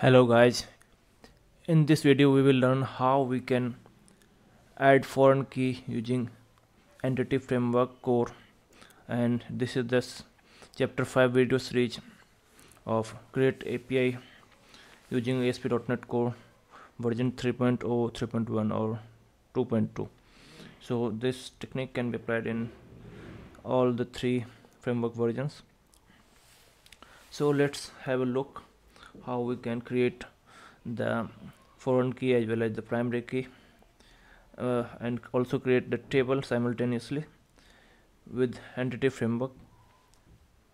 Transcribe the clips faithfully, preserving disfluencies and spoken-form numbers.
Hello guys, in this video we will learn how we can add foreign key using Entity Framework Core, and this is this chapter five video series of create A P I using A S P dot NET Core version three point oh, three point one or two point two. So this technique can be applied in all the three framework versions. So let's have a look how we can create the foreign key as well as the primary key uh, and also create the table simultaneously with Entity Framework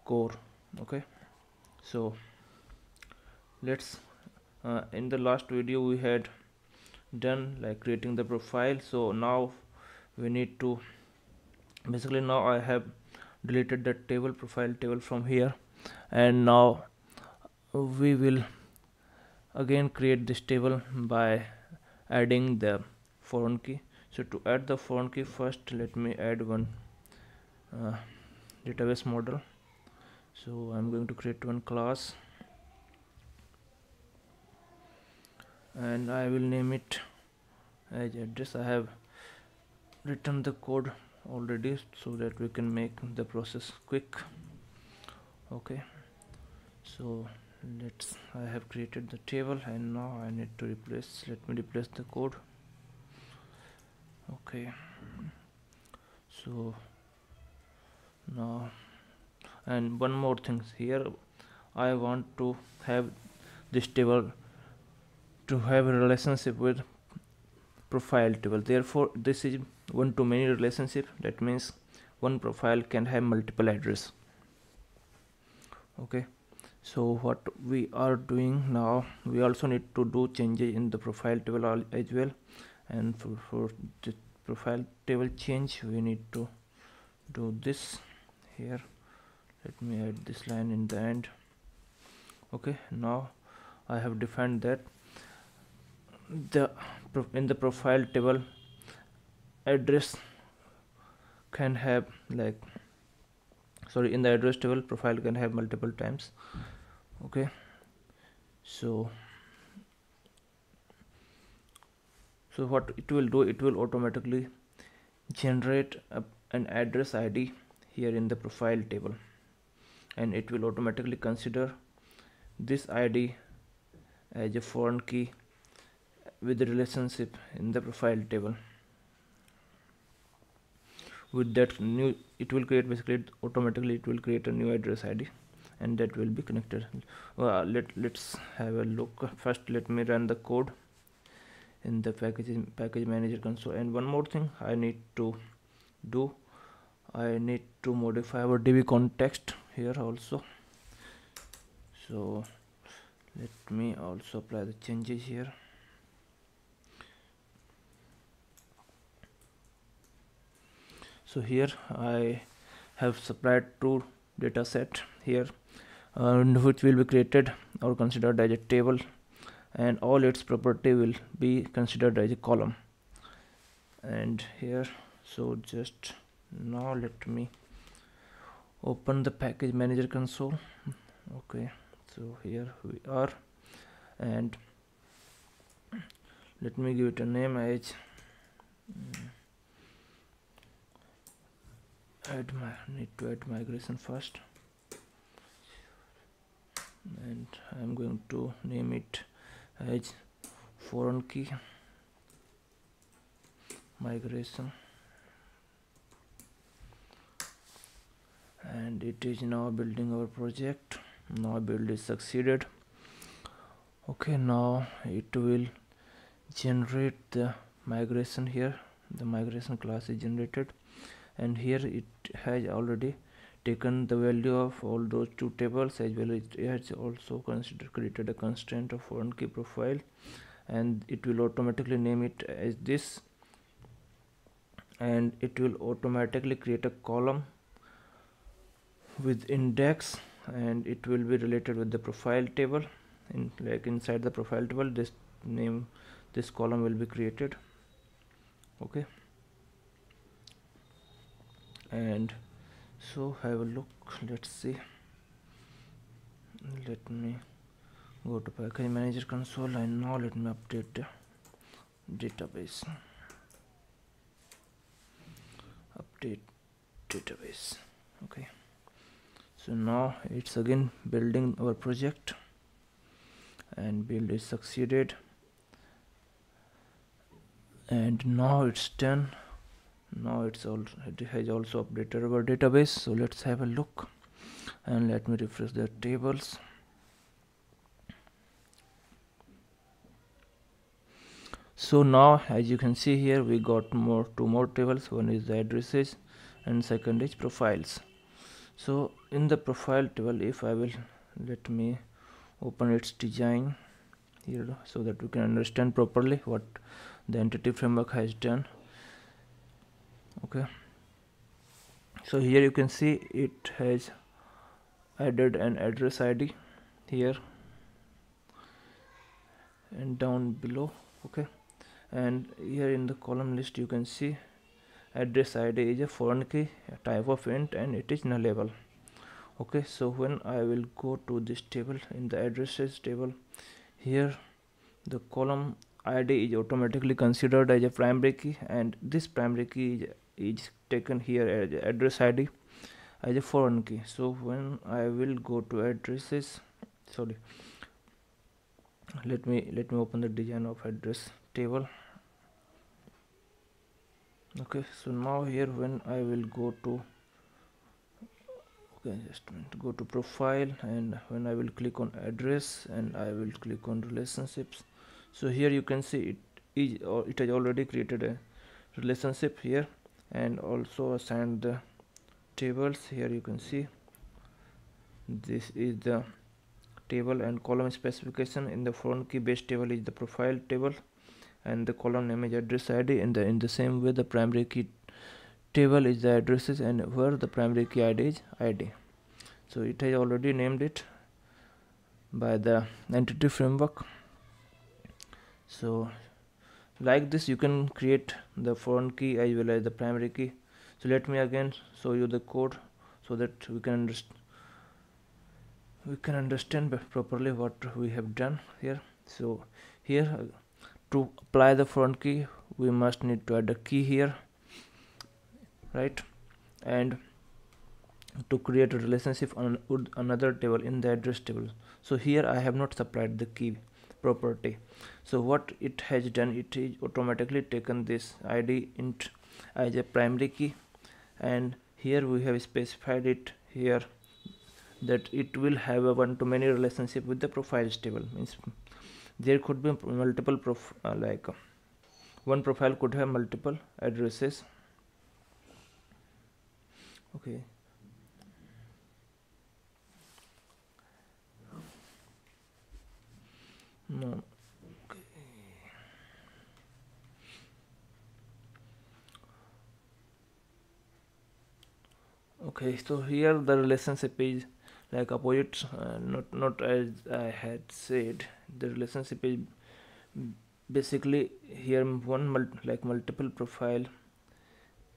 Core. Okay, so let's uh, in the last video we had done like creating the profile, so now we need to basically now I have deleted that table profile table from here, and now we will again create this table by adding the foreign key. So to add the foreign key, first let me add one uh, database model. So I'm going to create one class and I will name it as address. I have written the code already so that we can make the process quick. Okay, so let's I have created the table and now I need to replace let me replace the code. Okay, so now and one more thing here, I want to have this table to have a relationship with profile table, therefore this is one to many relationship. That means one profile can have multiple address. Okay, so what we are doing now, we also need to do changes in the profile table as well, and for, for the profile table change we need to do this here. Let me add this line in the end. Okay, now I have defined that the in the profile table address can have like sorry in the address table profile can have multiple times. Okay, so so what it will do, it will automatically generate a, an address I D here in the profile table, and it will automatically consider this I D as a foreign key with the relationship in the profile table. With that new, it will create basically automatically it will create a new address I D, and that will be connected. Uh, let let's have a look. First, let me run the code in the package package manager console. And one more thing I need to do, I need to modify our db context here also. So let me also apply the changes here. So here I have supplied two data set here, and uh, which will be created or considered as a table, and all its property will be considered as a column. And here, so just now let me open the package manager console. Okay, so here we are, and let me give it a name as um, add my need to add migration first, and I'm going to name it as foreign key migration, and it is now building our project. Now build is succeeded. Okay, now it will generate the migration here. The migration class is generated, and here it has already taken the value of all those two tables as well as it has also considered created a constraint of foreign key profile, and it will automatically name it as this, and it will automatically create a column with index, and it will be related with the profile table. In like inside the profile table this name this column will be created. Okay, and so have a look. Let's see, let me go to package manager console, and now let me update database, update database. Okay, so now it's again building our project, and build is succeeded, and now it's done. Now it's all, it has also updated our database. So let's have a look, and let me refresh the tables. So now as you can see here, we got more two more tables. One is the addresses and second is profiles. So in the profile table, if I will, let me open its design here so that we can understand properly what the entity framework has done. Okay, so here you can see it has added an address I D here and down below. Okay, and here in the column list you can see address I D is a foreign key, a type of int, and it is nullable. Okay, so when I will go to this table, in the addresses table, here the column I D is automatically considered as a primary key, and this primary key is, is taken here as address I D as a foreign key. So when I will go to addresses, sorry, let me let me open the design of address table. Okay, so now here when I will go to, okay, just go to profile, and when I will click on address and I will click on relationships, so here you can see it is, or it has already created a relationship here and also assigned the tables. Here you can see this is the table and column specification. In the foreign key based table is the profile table, and the column name is address I D. In the in the same way, the primary key table is the addresses, and where the primary key I D is I D. So it has already named it by the entity framework. So like this you can create the foreign key as well as the primary key. So let me again show you the code so that we can understand we can understand properly what we have done here. So here to apply the foreign key, we must need to add a key here, right? And to create a relationship on another table, in the address table. So here I have not supplied the key property. So what it has done, it is automatically taken this I D int as a primary key, and here we have specified it here that it will have a one-to-many relationship with the profiles table. Means there could be multiple prof uh, like uh, one profile could have multiple addresses. Okay, no, okay. Okay, so here the relationship is like opposite, uh, not not as I had said. The relationship is basically here one multi like multiple profile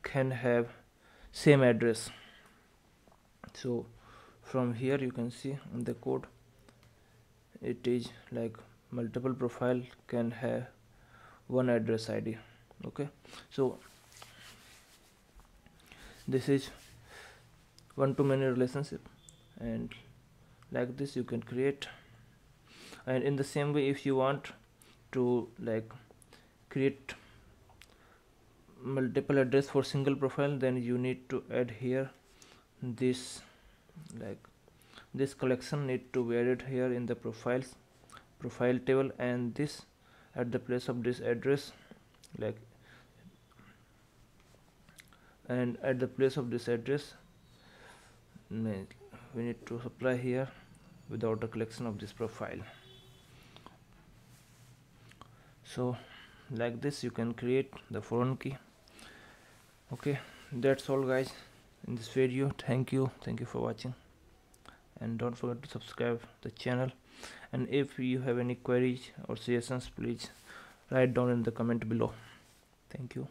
can have same address. So from here you can see on the code, it is like multiple profile can have one address I D. Okay, so this is one to many relationship, and like this you can create. And in the same way, if you want to like create multiple address for single profile, then you need to add here this like this collection need to be added here in the profiles profile table, and this at the place of this address, like and at the place of this address we need to supply here without a collection of this profile. So like this you can create the foreign key. Okay, that's all guys in this video. Thank you, thank you for watching, and don't forget to subscribe the channel. And if you have any queries or suggestions, please write down in the comment below. Thank you.